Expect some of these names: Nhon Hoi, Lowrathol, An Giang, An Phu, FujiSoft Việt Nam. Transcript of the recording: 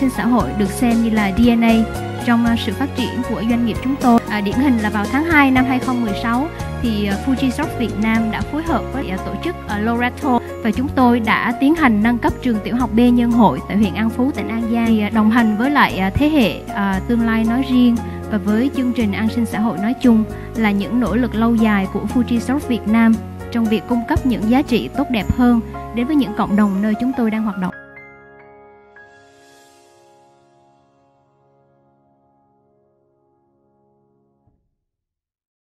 Trên xã hội được xem như là DNA trong sự phát triển của doanh nghiệp chúng tôi. Điển hình là vào tháng 2 năm 2016 thì FujiSoft Việt Nam đã phối hợp với tổ chức Lowrathol và chúng tôi đã tiến hành nâng cấp trường tiểu học B Nhân Hội tại huyện An Phú, tỉnh An Giang, thì đồng hành với lại thế hệ tương lai nói riêng và với chương trình an sinh xã hội nói chung là những nỗ lực lâu dài của FujiSoft Việt Nam trong việc cung cấp những giá trị tốt đẹp hơn đến với những cộng đồng nơi chúng tôi đang hoạt động.